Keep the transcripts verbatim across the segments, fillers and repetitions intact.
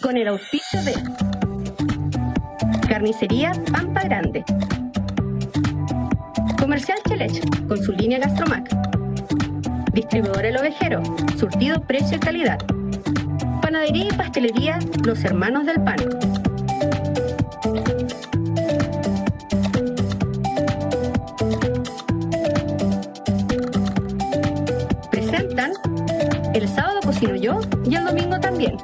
Con el auspicio de Carnicería Pampa Grande, Comercial Chelech con su línea Gastromac, Distribuidora El Ovejero, surtido, precio y calidad, Panadería y Pastelería Los Hermanos del Pan. Presentan El Sábado Cocino Yo y El Domingo También.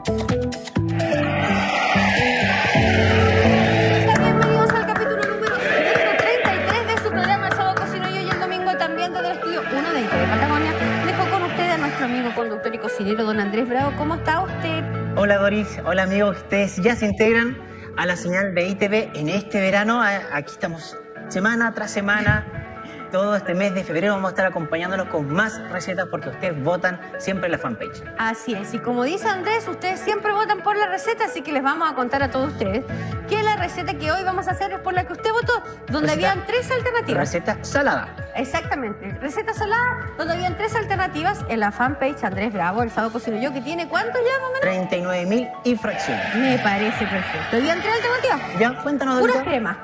Conductor y cocinero don Andrés Bravo, ¿cómo está usted? Hola Doris, hola amigos, ustedes ya se integran a la señal de I T V en este verano. Aquí estamos semana tras semana, todo este mes de febrero vamos a estar acompañándolos con más recetas porque ustedes votan siempre en la fanpage. Así es, y como dice Andrés, ustedes siempre votan por la receta, así que les vamos a contar a todos ustedes que la receta que hoy vamos a hacer es por la que usted votó, donde receta, habían tres alternativas. Receta salada. Exactamente, receta salada, donde habían tres alternativas en la fanpage Andrés Bravo, El Sábado Cocino Yo, que tiene ¿cuántos ya? treinta y nueve mil y fracciones. Me parece perfecto. ¿Habían tres alternativas? Ya, cuéntanos. Puras cremas.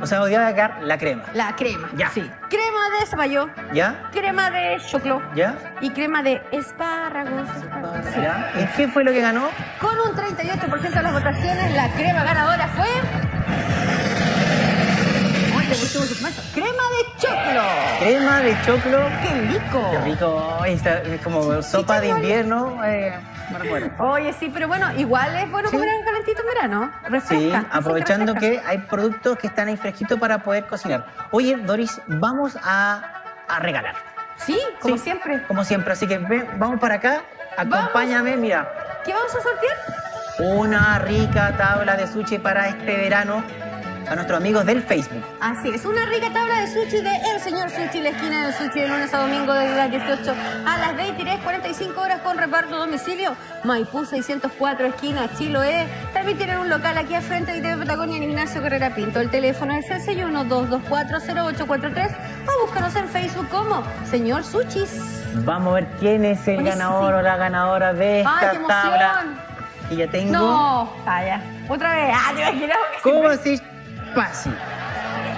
O sea, voy a sacar la crema. La crema, ya. Sí. Crema de zapallo. Ya. Crema de choclo. Ya. Y crema de espárragos. espárragos. Sí. Ya. ¿Y qué fue lo que ganó? Con un treinta y ocho por ciento de las votaciones, la crema ganadora fue... crema de choclo. Crema de choclo. ¡Qué rico! Qué rico. Está, es como sí, sopa de invierno. Eh, no recuerdo. Oye, sí, pero bueno, igual es bueno comer sí. un calentito en verano. Refresca. Sí, aprovechando que, refresca. que hay productos que están ahí fresquitos para poder cocinar. Oye, Doris, vamos a, a regalar. Sí, como sí, siempre. Como siempre. Así que ven, vamos para acá. Acompáñame, vamos. Mira. ¿Qué vamos a sortear? Una rica tabla de sushi para este verano. A nuestros amigos del Facebook. Así es, una rica tabla de sushi de El Señor Sushi, la esquina del sushi, de lunes a domingo desde las dieciocho a las veintitrés cuarenta y cinco horas con reparto a domicilio. Maipú seiscientos cuatro, esquina Chiloé. También tienen un local aquí al frente de I T V Patagonia en Ignacio Carrera Pinto. El teléfono es el seis uno dos dos cuatro cero ocho cuatro tres o búscanos en Facebook como Señor Sushis. Vamos a ver quién es el ganador o la ganadora de esta ¡Ay, qué emoción! tabla. Y ya tengo... No, calla. Otra vez. Ah, te imaginas que ¿Cómo así? Pasi.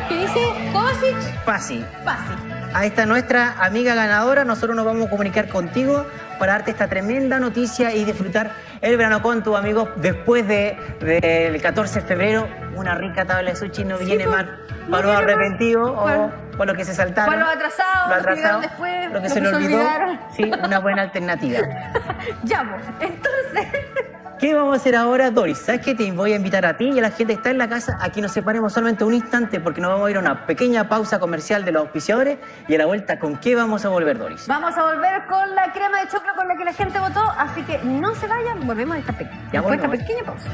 ¿Qué dice? ¿Kovacic? Pasi. Pasi. Ahí está nuestra amiga ganadora. Nosotros nos vamos a comunicar contigo para darte esta tremenda noticia y disfrutar el verano con tus amigos después del de, de catorce de febrero. Una rica tabla de sushi no sí, viene pues, mal. Para no los arrepentidos o por lo que se saltaron. Para los atrasados, lo atrasado, después, lo que lo se le olvidó. Olvidaron. Sí, una buena alternativa. Ya, pues. Entonces... ¿Qué vamos a hacer ahora, Doris? ¿Sabes qué? Te voy a invitar a ti y a la gente que está en la casa a que nos separemos solamente un instante porque nos vamos a ir a una pequeña pausa comercial de los auspiciadores y a la vuelta, ¿con qué vamos a volver, Doris? Vamos a volver con la crema de choclo con la que la gente votó, así que no se vayan, volvemos a esta, pe ya volvemos. esta pequeña pausa.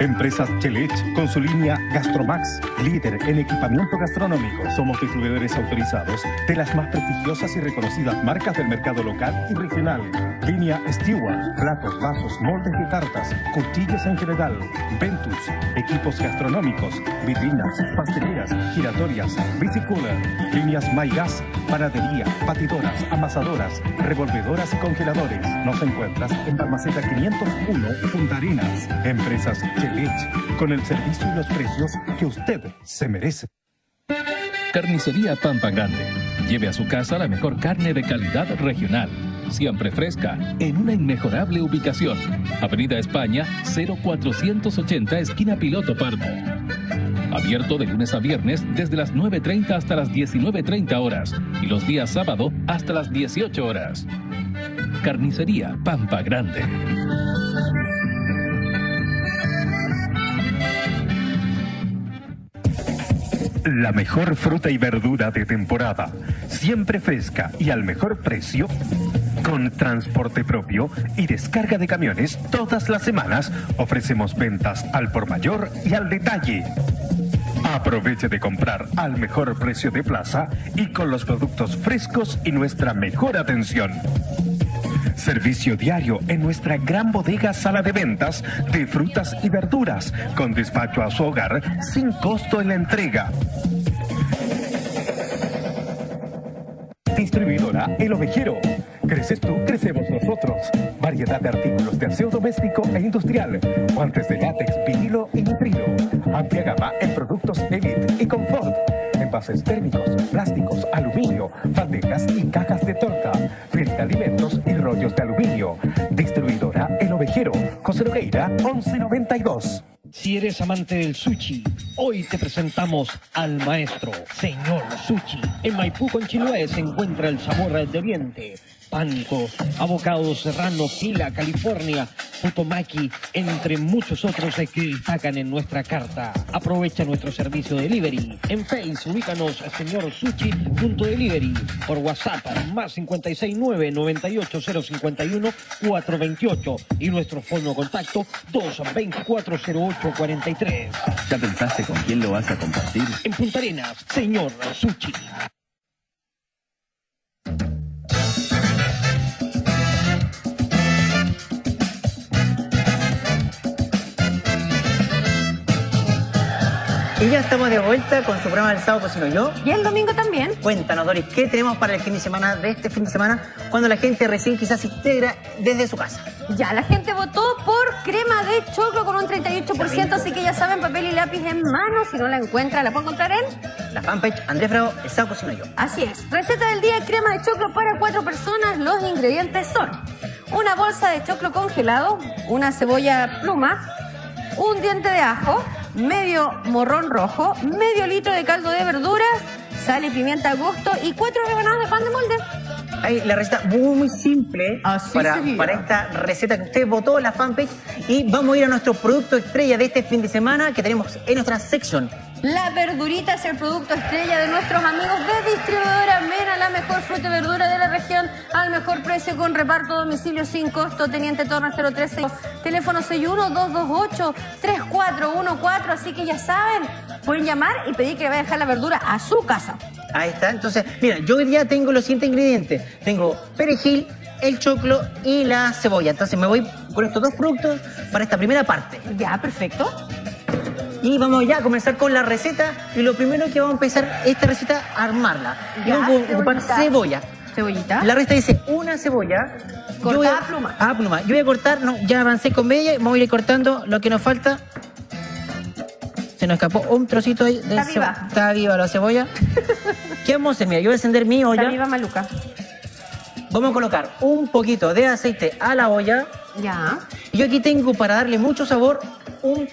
Empresas Chelech con su línea Gastromax, líder en equipamiento gastronómico. Somos distribuidores autorizados de las más prestigiosas y reconocidas marcas del mercado local y regional. Línea Stewart, platos, vasos, moldes de tartas, cuchillos en general. Ventus, equipos gastronómicos, vitrinas, pasteleras, giratorias, bicicooler. Líneas MyGas, panadería, batidoras, amasadoras, revolvedoras y congeladores. Nos encuentras en Balmaceda quinientos uno, Punta Arenas. Empresas Chelech, con el servicio y los precios que usted se merece. Carnicería Pampa Grande. Lleve a su casa la mejor carne de calidad regional, siempre fresca, en una inmejorable ubicación. Avenida España, cero cuatrocientos ochenta, esquina Piloto Pardo. Abierto de lunes a viernes desde las nueve treinta hasta las diecinueve treinta horas y los días sábado hasta las dieciocho horas. Carnicería Pampa Grande. La mejor fruta y verdura de temporada, siempre fresca y al mejor precio, con transporte propio y descarga de camiones todas las semanas, ofrecemos ventas al por mayor y al detalle. Aproveche de comprar al mejor precio de plaza y con los productos frescos y nuestra mejor atención. Servicio diario en nuestra gran bodega sala de ventas de frutas y verduras, con despacho a su hogar sin costo en la entrega. Distribuidora El Ovejero. Creces tú, crecemos nosotros. Variedad de artículos de aseo doméstico e industrial. Guantes de látex, vinilo y nitrilo. Amplia gama en productos Elite y Confort. Envases térmicos, plásticos, aluminio, bandejas y cajas de torta. Fiel de alimentos y rollos de aluminio. Distribuidora El Ovejero. José Nogueira, once noventa y dos. Si eres amante del sushi, hoy te presentamos al maestro, Señor Sushi. En Maipú, Conchiloé, se encuentra el sabor del oriente. Pánico, Abocado Serrano, Pila, California, Putumaki, entre muchos otros que destacan en nuestra carta. Aprovecha nuestro servicio delivery. En Facebook, ubícanos a Señor Sushi punto delivery. Por WhatsApp, más cinco seis nueve, nueve ocho cero cinco uno, cuatro dos ocho. Y nuestro fono contacto, dos veinticuatro cero ocho cuarenta y tres. ¿Ya pensaste con quién lo vas a compartir? En Punta Arenas, Señor Sushi. Y ya estamos de vuelta con su programa del sábado cocino yo. Y el domingo también. Cuéntanos, Doris, ¿qué tenemos para el fin de semana, de este fin de semana, cuando la gente recién quizás se integra desde su casa? Ya, la gente votó por crema de choclo con un treinta y ocho por ciento, así que ya saben, papel y lápiz en mano. Si no la encuentran, la pueden encontrar en la fanpage Andrés Bravo, el sábado cocino yo. Así es. Receta del día, crema de choclo para cuatro personas. Los ingredientes son una bolsa de choclo congelado, una cebolla pluma, un diente de ajo, medio morrón rojo, medio litro de caldo de verduras, sal y pimienta a gusto y cuatro rebanadas de pan de molde. Ahí, la receta muy simple para, para esta receta que usted votó en la fanpage. Y vamos a ir a nuestro producto estrella de este fin de semana que tenemos en nuestra sección. La verdurita es el producto estrella de nuestros amigos de Distribuidora Mena, la mejor fruta y verdura de la región al mejor precio con reparto a domicilio sin costo. Teniente Torres cero tres seis, teléfono seis uno, dos dos ocho, tres cuatro uno cuatro. Así que ya saben, pueden llamar y pedir que le vaya a dejar la verdura a su casa. Ahí está, entonces, mira, yo hoy día tengo los siguientes ingredientes. Tengo perejil, el choclo y la cebolla. Entonces me voy con estos dos productos para esta primera parte. Ya, perfecto. Y vamos ya a comenzar con la receta. Y lo primero que vamos a empezar esta receta, armarla. Yo voy a ocupar cebolla. Cebollita. La receta dice una cebolla. Cortada a pluma. A pluma. Yo voy a cortar, no, ya avancé con media. Vamos a ir cortando lo que nos falta. Se nos escapó un trocito ahí. De Está viva. Está viva la cebolla. ¿Qué vamos a hacer? Mira, yo voy a encender mi olla. Está viva Maluca. Vamos a colocar un poquito de aceite a la olla. Ya. Y yo aquí tengo, para darle mucho sabor, un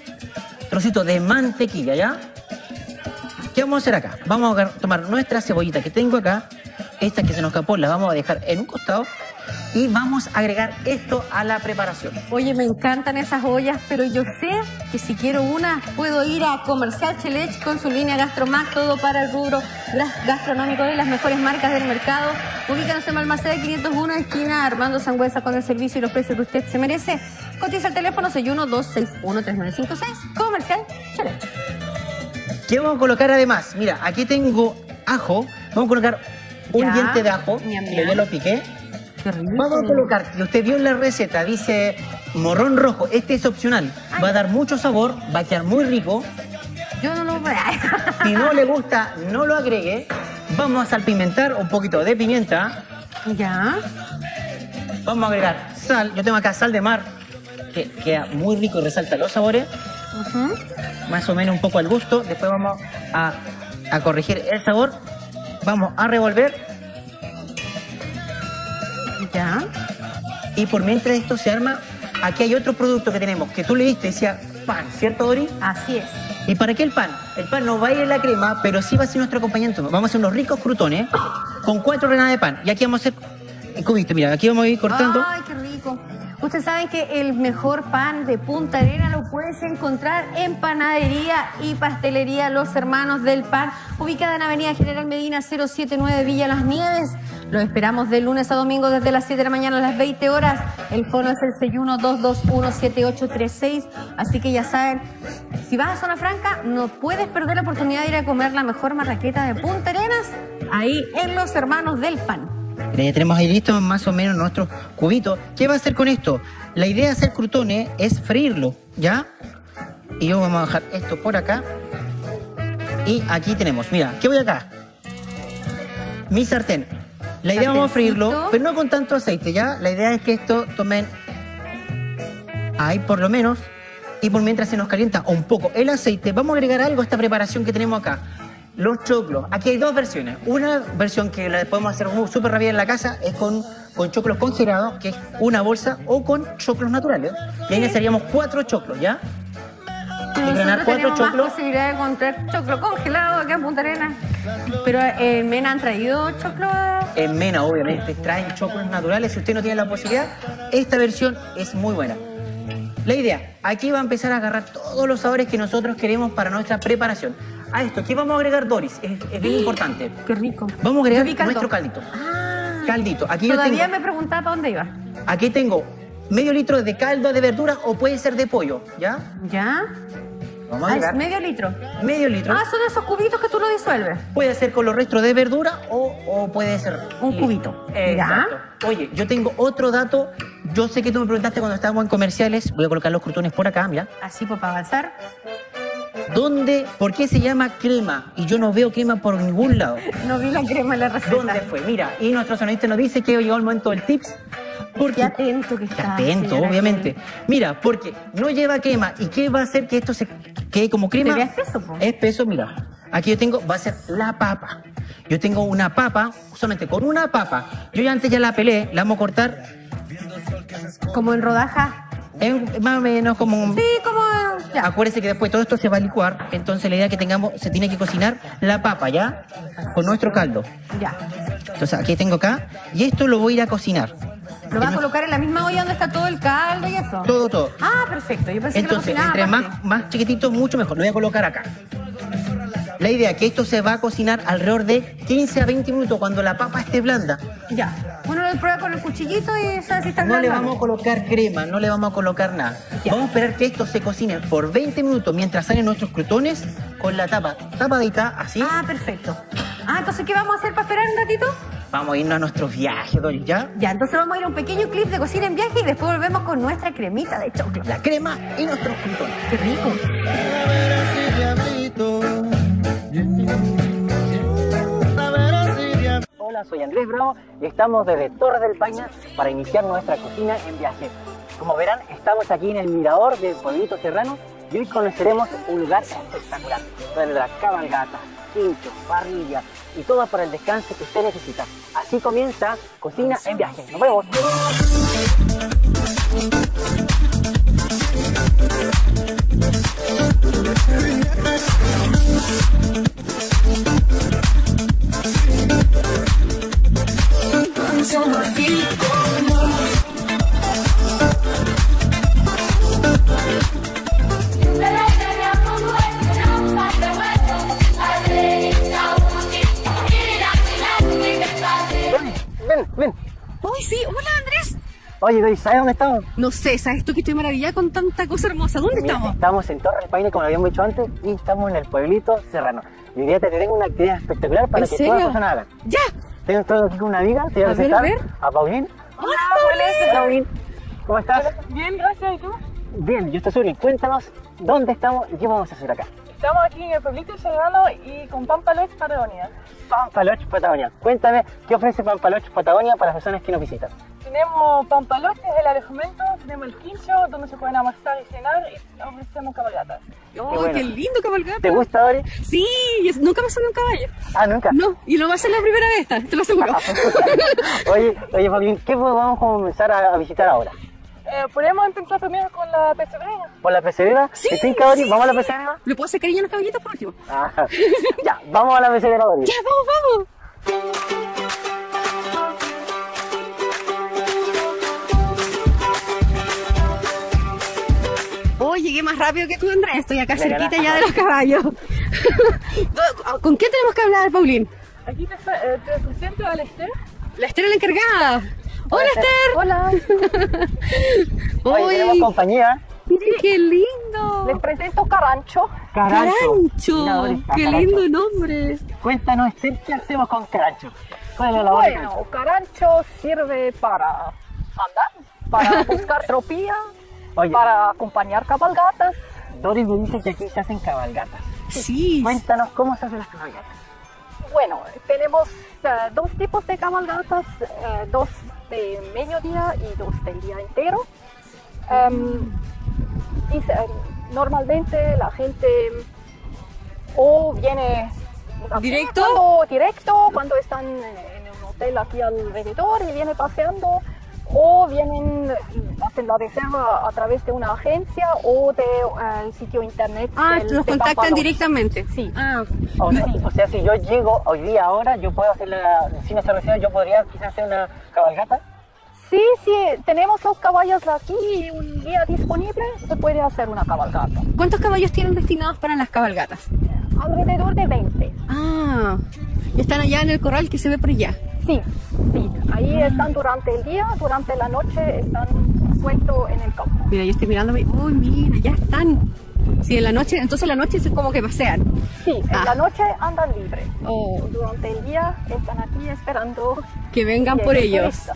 trocito de mantequilla, ¿ya? ¿Qué vamos a hacer acá? Vamos a tomar nuestra cebollita que tengo acá, esta que se nos escapó, la vamos a dejar en un costado y vamos a agregar esto a la preparación. Oye, me encantan esas ollas, pero yo sé que si quiero una, puedo ir a Comercial Chelech con su línea Gastromac, todo para el rubro gastronómico de las mejores marcas del mercado. Ubícanos en Balmaceda quinientos uno, esquina Armando Sangüesa, con el servicio y los precios que usted se merece. Cotiza el teléfono seis uno, dos seis uno, tres nueve cinco seis, Comercial Chelech. ¿Qué vamos a colocar además? Mira, aquí tengo ajo, vamos a colocar un ya, diente de ajo, que yo lo piqué. Vamos a colocar, que usted vio en la receta, dice morrón rojo, este es opcional, va a dar mucho sabor, va a quedar muy rico. Yo no lo voy a... Si no le gusta, no lo agregue. Vamos a salpimentar un poquito de pimienta. Ya. Vamos a agregar sal, yo tengo acá sal de mar, que queda muy rico y resalta los sabores. Uh-huh. Más o menos un poco al gusto, después vamos a, a corregir el sabor. Vamos a revolver. Ya. Y por mientras esto se arma, aquí hay otro producto que tenemos, que tú le diste, decía pan, ¿cierto, Dori? Así es. ¿Y para qué el pan? El pan no va a ir en la crema, pero sí va a ser nuestro acompañamiento. Vamos a hacer unos ricos crutones con cuatro rebanadas de pan. Y aquí vamos a hacer cubitos, mira, aquí vamos a ir cortando. ¡Ay, qué rico! Ustedes saben que el mejor pan de Punta Arenas lo puedes encontrar en Panadería y Pastelería Los Hermanos del Pan, ubicada en Avenida General Medina cero siete nueve, Villa Las Nieves. Lo esperamos de lunes a domingo desde las siete de la mañana a las veinte horas. El fono es el seis uno, dos dos uno, siete ocho tres seis. Así que ya saben, si vas a Zona Franca, no puedes perder la oportunidad de ir a comer la mejor marraqueta de Punta Arenas, ahí en Los Hermanos del Pan. Miren, ya tenemos ahí listos más o menos nuestros cubitos. ¿Qué va a hacer con esto? La idea de hacer crutones es freírlo, ¿ya? Y yo vamos a dejar esto por acá. Y aquí tenemos, mira, ¿qué voy acá? Mi sartén. La idea, vamos a freírlo, pero no con tanto aceite, ¿ya? La idea es que esto tomen ahí por lo menos. Y por mientras se nos calienta un poco el aceite, vamos a agregar algo a esta preparación que tenemos acá. Los choclos. Aquí hay dos versiones. Una versión que la podemos hacer súper rápida en la casa es con, con choclos congelados, que es una bolsa, o con choclos naturales. Y ahí necesitaríamos cuatro choclos, ¿ya? Nosotros tenemos más posibilidad de encontrar choclo congelado acá en Punta Arenas. Pero en Mena han traído choclo. En Mena, obviamente, traen choclos naturales. Si usted no tiene la posibilidad, esta versión es muy buena. La idea, aquí va a empezar a agarrar todos los sabores que nosotros queremos para nuestra preparación. A esto, ¿qué vamos a agregar, Doris? Es, es bien importante. ¡Qué rico! Vamos a agregar caldo. Nuestro caldito. Ah, caldito. Aquí todavía yo tengo, me preguntaba para dónde iba. Aquí tengo medio litro de caldo de verdura o puede ser de pollo, ¿ya? ¿Ya? Vamos a agregar. Ah, medio litro. Medio litro. Ah, son esos cubitos que tú lo disuelves. Puede ser con los restos de verdura o, o puede ser... Un y, cubito. Exacto. ¿Ya? Oye, yo tengo otro dato... Yo sé que tú me preguntaste cuando estábamos en comerciales. Voy a colocar los crutones por acá, mira. Así, pues, para avanzar. ¿Dónde? ¿Por qué se llama crema? Y yo no veo crema por ningún lado. No vi la crema en la receta. ¿Dónde fue? Mira, y nuestro sonidista nos dice que llegó el momento del tips. Porque... Qué atento que está. Atento, obviamente. Kim. Mira, porque no lleva crema. ¿Y qué va a hacer que esto se quede como crema? Pero es espeso, po. Es espeso, mira. Aquí yo tengo, va a ser la papa. Yo tengo una papa, solamente con una papa. Yo ya antes ya la pelé, la vamos a cortar... ¿Como en rodajas? Más o menos como... Sí, como... Ya. Acuérdense que después todo esto se va a licuar. Entonces la idea que tengamos, se tiene que cocinar la papa, ¿ya? Con nuestro caldo. Ya. Entonces aquí tengo acá. Y esto lo voy a ir a cocinar. ¿Lo vas a colocar en la misma olla donde está todo el caldo y eso? Todo, todo. Ah, perfecto. Yo pensé Entonces, que lo cocinaba entre más, más chiquitito, mucho mejor. Lo voy a colocar acá. La idea es que esto se va a cocinar alrededor de quince a veinte minutos cuando la papa esté blanda. Ya. Uno lo prueba con el cuchillito y sabe si está blanda. No le vamos a colocar crema, no le vamos a colocar nada. Ya. Vamos a esperar que esto se cocine por veinte minutos mientras salen nuestros crutones con la tapa tapadita, así. Ah, perfecto. Ah, entonces, ¿qué vamos a hacer para esperar un ratito? Vamos a irnos a nuestros viajes, Doris, ¿ya? Ya, entonces vamos a ir a un pequeño clip de cocina en viaje y después volvemos con nuestra cremita de choclo. La crema y nuestros crutones. ¡Qué rico! Hola, soy Andrés Bravo y estamos desde Torres del Paine para iniciar nuestra cocina en viaje. Como verán, estamos aquí en el mirador del Pueblito Serrano y hoy conoceremos un lugar espectacular, donde tendrá cabalgatas, pinchos, parrillas y todo para el descanso que usted necesita. Así comienza Cocina en Viaje. ¡Nos vemos! Ven, ven. Uy, sí, hola Andrés. Oye, Doris, ¿sabes dónde estamos? No sé, ¿sabes tú que estoy maravillada con tanta cosa hermosa? ¿Dónde Mira, estamos? Estamos en Torres del Paine, como lo habíamos dicho antes, y estamos en el Pueblito Serrano. Y hoy día te tengo una actividad espectacular para que todas las personas hagan. ¡Ya! Tengo todo aquí con una amiga, te voy a presentar a, a Pauline. ¡Hola, hola Pauline! ¿Cómo estás? Bien, gracias, ¿y tú? Bien, yo estoy Zuri. Cuéntanos dónde estamos y qué vamos a hacer acá. Estamos aquí en el Pueblito Serrano y con Pampa Lodge Patagonia. Pampa Lodge Patagonia. Cuéntame, ¿qué ofrece Pampa Lodge Patagonia para las personas que nos visitan? Tenemos Pampa Lodge, que es el alojamiento, tenemos el quincho, donde se pueden amasar y cenar, y ofrecemos cabalgatas. ¡Oh, qué, bueno. Qué lindo cabalgata! ¿Te gusta, Dori? Sí, nunca me subí un caballo. ¿Ah, nunca? No, y no va a ser la primera vez esta, te lo aseguro. oye, oye, Fabián, ¿qué vamos a comenzar a visitar ahora? Eh, podemos empezar primero con la pesebrera. ¿Con la pesebrera? Sí, sí, ¿vamos a la pesebrera? ¿Le puedo hacer cariño a los caballitos por último? Ah, ya, vamos a la pesebrera, Dori. Ya, vamos, vamos. Oh, llegué más rápido que tú, Andrés. Estoy acá cerquita ya de los caballos. ¿Con qué tenemos que hablar, Pauline? Aquí te, eh, te presento a la Esther. La Esther es la encargada. Hola, Hola Esther. Hola. Hoy Oye, tenemos compañía. Miren qué lindo. Les presento Carancho. Carancho. Carancho. Qué lindo nombre. Cuéntanos, Esther, ¿qué hacemos con Carancho? ¿Cuál es la hora? Bueno, Carancho sirve para andar, para buscar tropía, Oye, para acompañar cabalgatas. Doris me dice que aquí se hacen cabalgatas. Sí. sí. Cuéntanos, ¿cómo se hacen las cabalgatas? Bueno, tenemos uh, dos tipos de cabalgatas, uh, dos de mediodía y dos del día entero. Um, y, uh, normalmente la gente o viene ¿Directo? Cuando, directo cuando están en un hotel aquí alrededor y viene paseando, o vienen, hacen la reserva a través de una agencia o de uh, el sitio internet. Ah, el, los contactan Pampa directamente. Sí. Ah. O, sea, o sea, si yo llego hoy día, ahora, yo puedo hacer la, sin esa reserva, yo podría quizás hacer una cabalgata. Sí, sí, tenemos los caballos aquí y un día disponible se puede hacer una cabalgata. ¿Cuántos caballos tienen destinados para las cabalgatas? Alrededor de veinte. Ah, y están allá en el corral que se ve por allá. Sí, sí, ahí están durante el día, durante la noche están sueltos en el campo. Mira, yo estoy mirándome, uy, mira, ya están. Sí, en la noche, entonces en la noche es como que pasean. Sí, en ah. la noche andan libres. Oh. Durante el día están aquí esperando que vengan por ellos.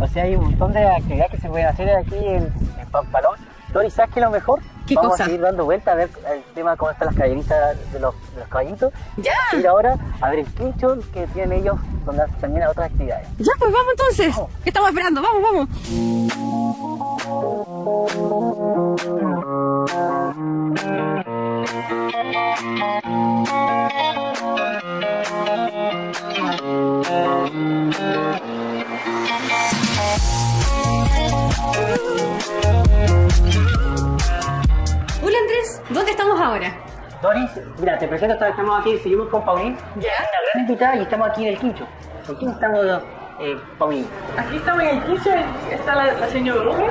O sea, hay un montón de actividades que se pueden hacer aquí en, en Pampa Lodge. Doris, ¿sabes qué es lo mejor? ¿Qué Vamos cosa? a ir dando vuelta a ver el tema de cómo están las caballeritas de los, de los caballitos. Ya. Y ahora a ver el quincho que tienen ellos, donde hacen también otras actividades. Ya, pues vamos entonces. Vamos. ¿Qué estamos esperando? Vamos, vamos. Hola Andrés, ¿dónde estamos ahora? Doris, mira, te presento, estamos aquí, seguimos con Pauline. Ya. Yeah. Una gran invitada y estamos aquí en el quincho. Aquí estamos, eh, Pauline. Aquí estamos en el quincho, está la, la señora Rubén.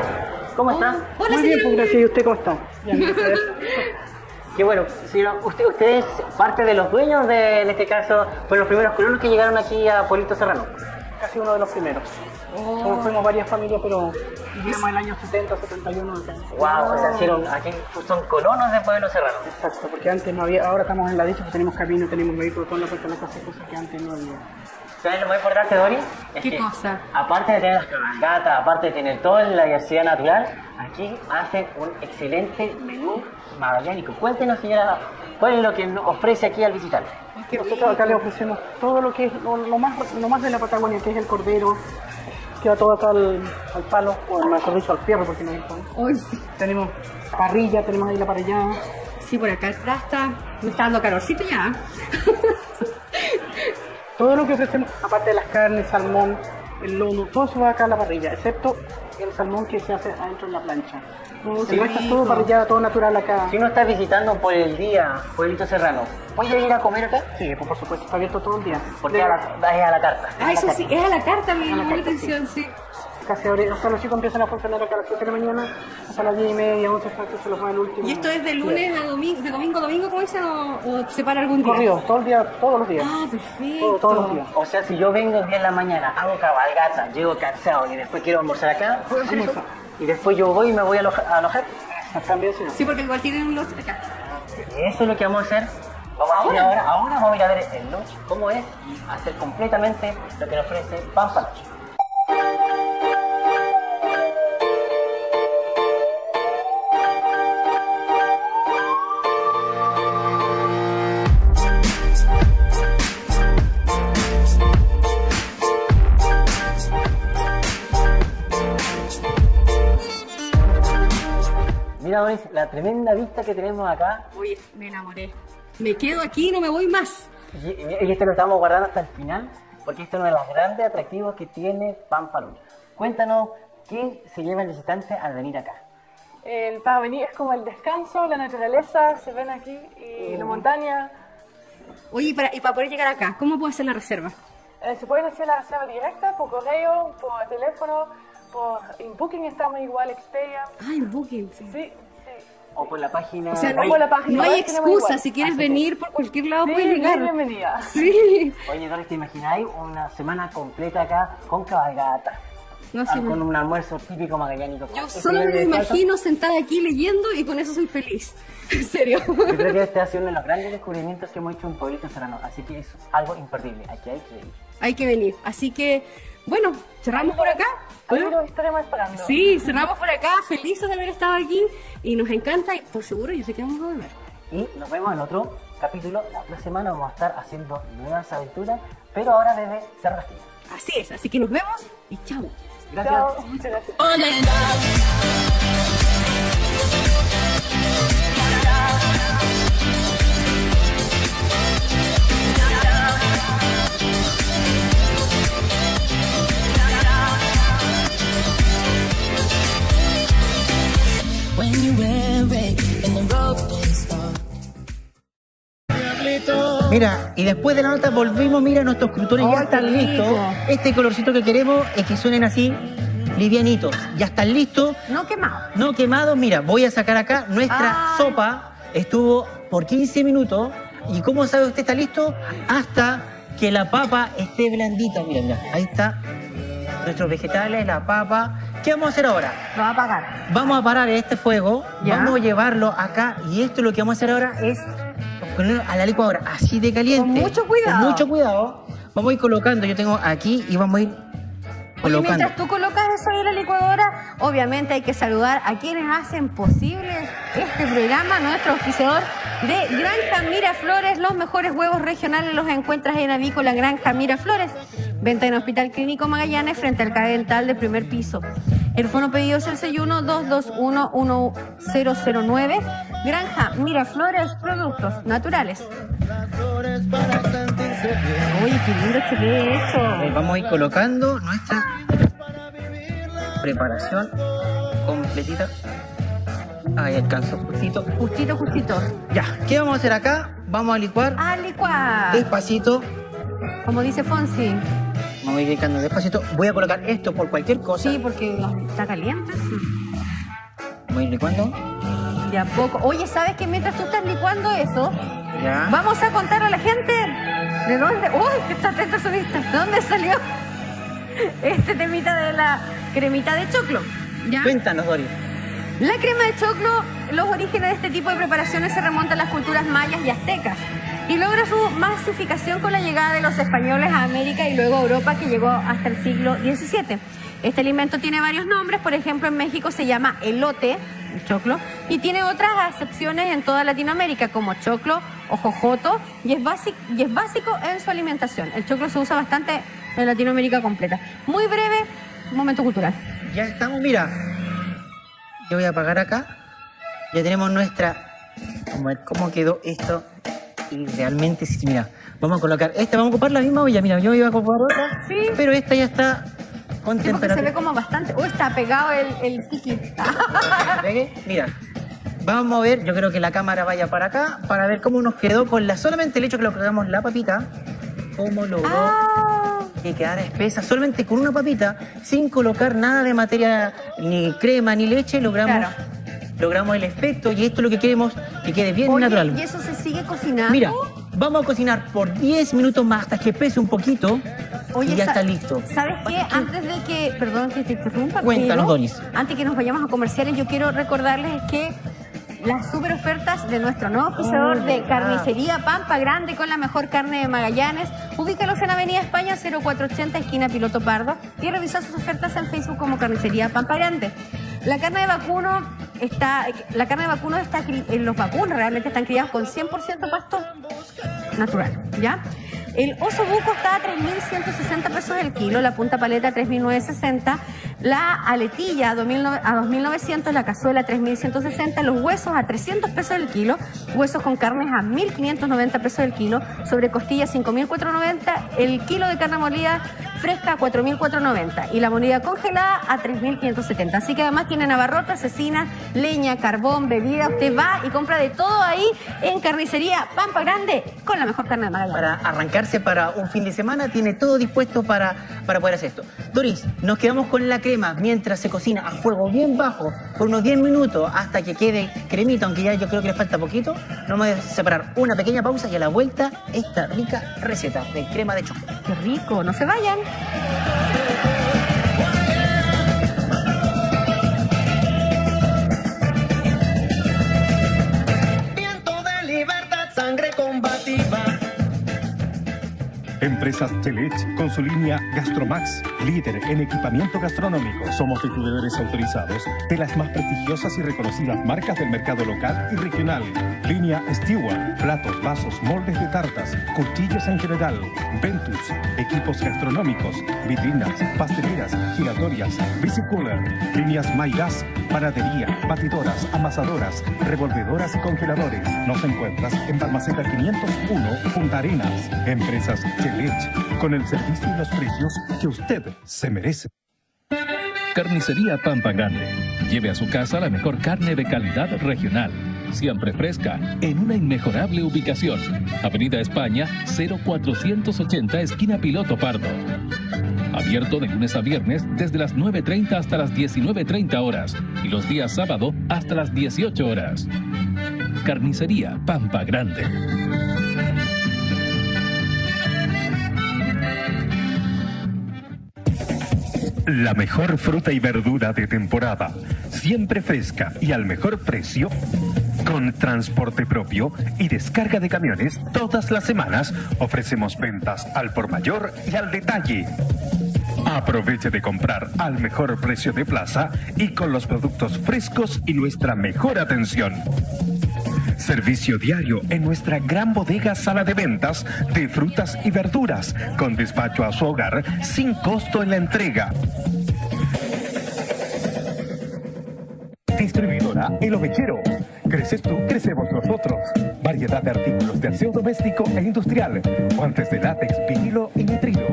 ¿Cómo está? Oh, hola, Muy bien, señora. gracias. ¿Y usted cómo está? Bien, Qué bueno, señora, usted, usted es parte de los dueños de, en este caso, fue los primeros colonos que llegaron aquí a Pueblito Serrano. Casi uno de los primeros. Oh. Fuimos varias familias, pero llegamos en el año setenta, setenta y uno. Wow, o sea, hicieron, aquí son colonos de Pueblo Serrano. Exacto, porque antes no había, ahora estamos en la dicha, pues tenemos camino, tenemos vehículos, todas las personas que hacen cosas que antes no había. ¿Sabes lo más importante, Doris? Es ¿Qué que, cosa? Aparte de tener las cabalgatas, aparte de tener toda la diversidad natural, aquí hacen un excelente menú magallánico. Cuéntenos, señora, ¿cuál es lo que ofrece aquí al visitar? Qué Nosotros rico. acá le ofrecemos todo lo que es lo, lo, más, lo más de la Patagonia, que es el cordero, que va todo acá al, al palo, o mejor dicho, al fierro, porque no hay palo. Sí. Tenemos parrilla, tenemos ahí la parrillada. Sí, por acá atrás está, me está dando calorcito ya. Todo lo que ofrecemos, aparte de las carnes, salmón, el lomo, todo eso va acá a la parrilla, excepto el salmón que se hace adentro en la plancha. Oh, el resto es todo parrillado, todo natural acá. Si uno está visitando por el día Pueblito Serrano, ¿puede ir a comer acá? Sí, pues por supuesto, está abierto todo el día. Porque de... a la, es a la carta. Ah, a eso carta. sí, es a la carta, me llamó la atención, sí. sí. Casi abre, o sea, los chicos empiezan a funcionar acá a las siete de la mañana, hasta las diez y media, once, se los va el último. ¿Y esto es de lunes a domingo, de domingo a domingo, como dicen, o, o se para algún día? Corrido, todo el día, todos los días. Ah, perfecto. Todo, todos los días. O sea, si yo vengo diez de la mañana, hago cabalgata, llego cansado y después quiero almorzar acá, ¿puedo hacer eso? Y después yo voy y me voy a alojar. A alojar. También, ¿sí? Sí, porque igual tienen un lunch acá. Eso es lo que vamos a hacer. Vamos ¿Ahora? A ahora, ahora vamos a ir a ver el lunch, cómo es, y hacer completamente lo que nos ofrece Pampa Lodge. La tremenda vista que tenemos acá. Uy, me enamoré. Me quedo aquí, no me voy más. Y, y este lo estamos guardando hasta el final, porque este es uno de los grandes atractivos que tiene Pampa Lodge. Cuéntanos, ¿qué se lleva el visitante al venir acá? El, para venir es como el descanso, la naturaleza, se ven aquí, y uh. la montaña. Oye, y para, y para poder llegar acá, ¿cómo puedo hacer la reserva? Eh, se pueden hacer la reserva directa, por correo, por teléfono, por Inbooking estamos igual, Expedia. Ah, Inbooking, sí. sí. O por la página. O sea, no hay, la página, no hay excusa. Si quieres Así venir por cualquier lado, sí, puedes llegar. Bienvenida. Sí. Oye, Doris, ¿te imagináis una semana completa acá con cabalgata? no, sí, con no. un almuerzo típico magallánico. Yo solo me imagino sentada aquí leyendo y con eso soy feliz. En serio. Yo creo que este ha sido uno de los grandes descubrimientos que hemos hecho en Pueblito Serrano. Así que eso es algo imperdible. Aquí hay que venir. Hay que venir. Así que, bueno, cerramos por acá. Bueno, estaremos esperando. Sí, cerramos por acá. Felices de haber estado aquí. Y nos encanta. Y por seguro, yo sé que vamos a volver. Y nos vemos en otro capítulo. La próxima semana vamos a estar haciendo nuevas aventuras. Pero ahora desde Cerro Castillo. Así es. Así que nos vemos. Y chao. Gracias. Chao. Muchas gracias. When you wear red and the road plays dark. Mira, y después de la nota volvimos, mira, nuestros crutones oh, ya están listos. Este colorcito que queremos es que suenen así, livianitos. Ya están listos. No quemados. No quemados, mira, voy a sacar acá nuestra Ay. sopa. Estuvo por quince minutos. ¿Y cómo sabe usted está listo? Hasta que la papa esté blandita. Mira, mira, ahí está. Nuestros vegetales, la papa. ¿Qué vamos a hacer ahora? Lo va a apagar. Vamos a parar este fuego, ya. Vamos a llevarlo acá y esto lo que vamos a hacer ahora es ponerlo a la licuadora, así de caliente. Con mucho cuidado. Con mucho cuidado. Vamos a ir colocando, yo tengo aquí y vamos a ir colocando. Oye, mientras tú colocas eso ahí en la licuadora, obviamente hay que saludar a quienes hacen posible este programa, nuestro oficiador de Granja Miraflores. Los mejores huevos regionales los encuentras en Avícola Granja Miraflores. Venta en Hospital Clínico Magallanes frente al Cadental del primer piso. El fono pedido es el seis uno dos dos uno uno cero cero nueve. Granja Miraflores, productos naturales. Oye, qué lindo se ve esto. Vamos a ir colocando nuestra preparación completita. Ahí alcanzó, justito. Justito, justito. Ya, ¿qué vamos a hacer acá? Vamos a licuar. A licuar. Despacito. Como dice Fonsi. Vamos a ir clicando despacito. Voy a colocar esto por cualquier cosa. Sí, porque está caliente. Sí. Voy licuando. De a poco. Oye, ¿sabes que mientras tú estás licuando eso? Ya. Vamos a contar a la gente de dónde... ¡Uy! Está atento solista. ¿De dónde salió este temita de la cremita de choclo? ¿Ya? Cuéntanos, Dori. La crema de choclo, los orígenes de este tipo de preparaciones se remontan a las culturas mayas y aztecas. Y logra su masificación con la llegada de los españoles a América y luego a Europa, que llegó hasta el siglo diecisiete. Este alimento tiene varios nombres, por ejemplo en México se llama elote, el choclo, y tiene otras acepciones en toda Latinoamérica como choclo o jojoto, y es, basic, y es básico en su alimentación. El choclo se usa bastante en Latinoamérica completa. Muy breve, momento cultural. Ya estamos, mira, yo voy a apagar acá, ya tenemos nuestra... Vamos a ver cómo quedó esto... Y realmente, sí, mira, vamos a colocar esta, vamos a ocupar la misma olla, mira, yo iba a ocupar otra, sí, pero esta ya está con sí, temperatura. Se ve como bastante, uy, está pegado el, el piqui. Mira, vamos a ver, yo creo que la cámara vaya para acá, para ver cómo nos quedó con la, solamente el hecho que lo colocamos la papita, cómo logró ah. que quedara espesa, solamente con una papita, sin colocar nada de materia, ni crema, ni leche, logramos... Claro. Logramos el efecto y esto es lo que queremos que quede bien Oye, natural. ¿Y eso se sigue cocinando? Mira, vamos a cocinar por diez minutos más hasta que pese un poquito. Oye, y ya está listo. ¿Sabes qué? Antes de que... Perdón que te interrumpa. Cuéntanos, Doris. Antes que nos vayamos a comerciales, yo quiero recordarles que las super ofertas de nuestro nuevo oficiador oh, de Carnicería Pampa Grande con la mejor carne de Magallanes. Ubícalos en Avenida España cero cuatro ochenta, esquina Piloto Pardo. Y revisa sus ofertas en Facebook como Carnicería Pampa Grande. La carne de vacuno está, la carne de vacuno está, los vacunos realmente están criados con cien por ciento pasto natural, ¿ya? El oso buco está a tres mil ciento sesenta pesos el kilo, la punta paleta a tres mil novecientos sesenta, la aletilla a dos mil novecientos, la cazuela a tres mil ciento sesenta, los huesos a trescientos pesos el kilo, huesos con carnes a mil quinientos noventa pesos el kilo, sobre costillas cinco mil cuatrocientos noventa, el kilo de carne molida fresca a cuatro mil cuatrocientos noventa y la moneda congelada a tres mil quinientos setenta. Así que además tienen abarrotes, cecina, leña, carbón, bebida. Usted va y compra de todo ahí en Carnicería Pampa Grande con la mejor carne de Magallanes. Para arrancarse para un fin de semana tiene todo dispuesto para, para poder hacer esto. Doris, nos quedamos con la crema mientras se cocina a fuego bien bajo por unos diez minutos hasta que quede cremita, aunque ya yo creo que le falta poquito. Nos vamos a separar una pequeña pausa y a la vuelta esta rica receta de crema de choclo. ¡Qué rico! ¡No se vayan! sangre combativa. Empresas Chelech, con su línea Gastromax, líder en equipamiento gastronómico. Somos distribuidores autorizados de las más prestigiosas y reconocidas marcas del mercado local y regional. Línea Stewart, platos, vasos, moldes de tartas, cuchillos en general. Ventus, equipos gastronómicos, vitrinas, pasteleras, giratorias, bicicooler. Líneas MyGas, panadería, batidoras, amasadoras, revolvedoras y congeladores. Nos encuentras en Balmaceda quinientos uno, Punta Arenas. Empresas Chelech, con el servicio y los precios que usted se merece. Carnicería Pampa Grande. Lleve a su casa la mejor carne de calidad regional, siempre fresca, en una inmejorable ubicación. Avenida España, cero cuatrocientos ochenta, esquina Piloto Pardo. Abierto de lunes a viernes desde las nueve y media hasta las diecinueve y media horas y los días sábado hasta las dieciocho horas. Carnicería Pampa Grande. La mejor fruta y verdura de temporada, siempre fresca y al mejor precio, con transporte propio y descarga de camiones todas las semanas, ofrecemos ventas al por mayor y al detalle. Aproveche de comprar al mejor precio de plaza y con los productos frescos y nuestra mejor atención. Servicio diario en nuestra gran bodega sala de ventas de frutas y verduras, con despacho a su hogar sin costo en la entrega. Distribuidora El Ovejero. Creces tú, crecemos nosotros. Variedad de artículos de aseo doméstico e industrial. Guantes de látex, vinilo y nitrilo.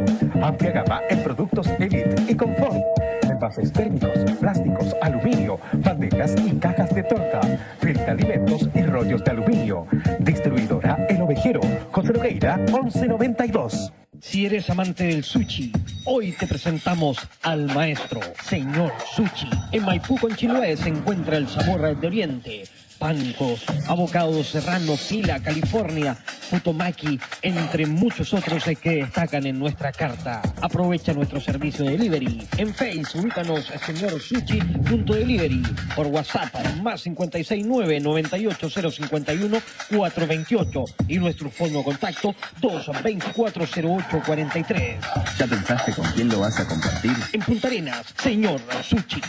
Amplia gama en productos Elite y Confort. Envases térmicos, plásticos, aluminio, bandejas y cajas de torta. Filtra alimentos y rollos de aluminio. Distribuidora El Ovejero. José Nogueira, once noventa y dos. Si eres amante del sushi, hoy te presentamos al maestro, Señor Sushi. En Maipú con Chiloé se encuentra el sabor de Oriente. Pancos, Abocado Serrano, Sila, California, Futomaki, entre muchos otros que destacan en nuestra carta. Aprovecha nuestro servicio de delivery. En Facebook, ubícanos a Señor Sushi punto delivery. Por WhatsApp, más cinco seis nueve, nueve ocho cero cinco uno, cuatro dos ocho. Y nuestro fono de contacto, dos veinticuatro cero ocho cuarenta y tres. ¿Ya pensaste con quién lo vas a compartir? En Punta Arenas, Señor Sushi.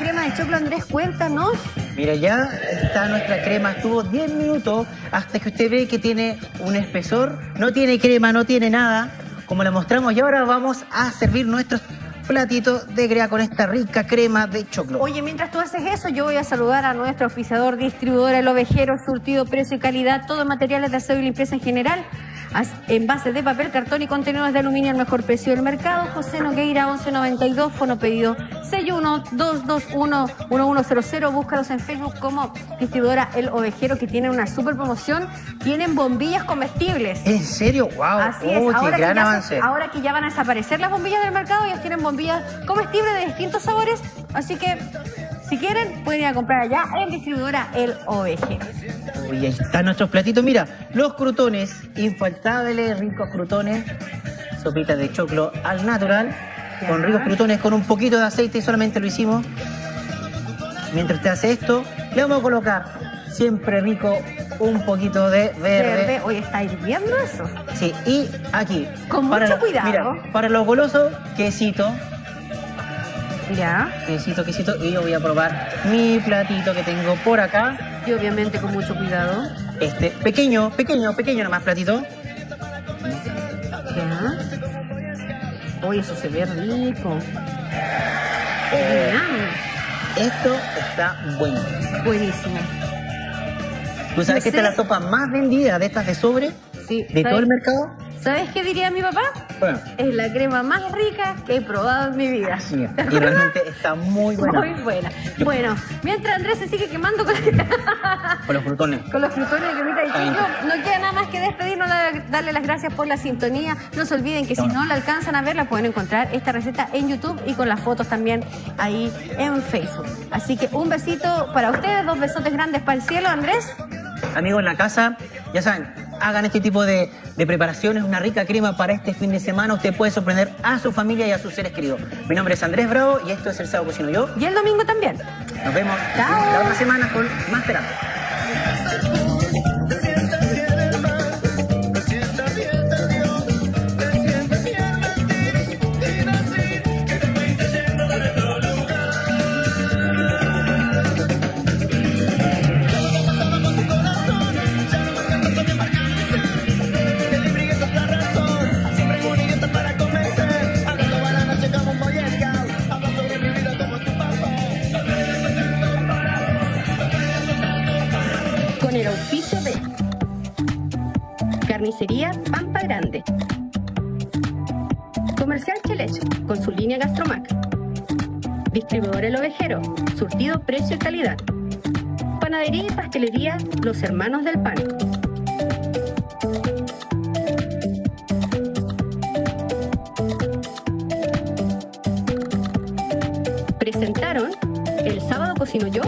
Crema de choclo, Andrés, cuéntanos. Mira, ya está nuestra crema. Estuvo diez minutos hasta que usted ve que tiene un espesor. No tiene crema, no tiene nada, como la mostramos. Y ahora vamos a servir nuestros platitos de crema con esta rica crema de choclo. Oye, mientras tú haces eso, yo voy a saludar a nuestro oficiador, distribuidora El Ovejero. Surtido, precio y calidad, todos materiales de aseo y limpieza en general. Envases de papel, cartón y contenedores de aluminio al mejor precio del mercado. José Nogueira, once noventa y dos, fono pedido seis uno, dos dos uno, uno uno cero cero. Búscalos en Facebook como Distribuidora El Ovejero, que tienen una super promoción. Tienen bombillas comestibles. ¿En serio? ¡Wow! Así es. Oh, ahora, gran que ya avance. ahora que ya van a desaparecer las bombillas del mercado, ellos tienen bombillas comestibles de distintos sabores. Así que, si quieren, pueden ir a comprar allá en Distribuidora El Ovejero. Y ahí están nuestros platitos. Mira, los crutones, infaltables, ricos crutones, sopitas de choclo al natural, ya, con ricos crutones, con un poquito de aceite, solamente lo hicimos. Mientras usted hace esto, le vamos a colocar, siempre rico, un poquito de verde. Verde, hoy está hirviendo eso. Sí, y aquí. Con para mucho lo, cuidado. Mira, para los golosos, quesito. Ya. Quesito, quesito. Y yo voy a probar mi platito que tengo por acá. Y obviamente con mucho cuidado. Este pequeño, pequeño, pequeño nomás platito. Ya. Uy, eso se ve rico. Eh, esto está bueno. Buenísimo. ¿Tú sabes que esta es la sopa más vendida de estas de sobre? Sí. ¿De todo el mercado? ¿Sabes qué diría mi papá? Bueno. Es la crema más rica que he probado en mi vida. Sí, y realmente está muy buena. Muy buena. Bueno, mientras Andrés se sigue quemando con, la... con los frutones. Con los frutones de cremita de choclo, no queda nada más que despedirnos, darle las gracias por la sintonía. No se olviden que si no la alcanzan a ver, la pueden encontrar esta receta en YouTube y con las fotos también ahí en Facebook. Así que un besito para ustedes, dos besotes grandes para el cielo, Andrés. Amigos en la casa, ya saben, hagan este tipo de, de preparaciones, una rica crema para este fin de semana. Usted puede sorprender a su familia y a sus seres queridos. Mi nombre es Andrés Bravo y esto es El Sábado Cocino Yo. Y el domingo también. Nos vemos ¡Chao! La otra semana con más terapia. Carnicería Pampa Grande, Comercial Chelech con su línea Gastromac, Distribuidora El Ovejero, surtido, precio y calidad, Panadería y Pastelería Los Hermanos del Pan. Presentaron El Sábado Cocino Yo.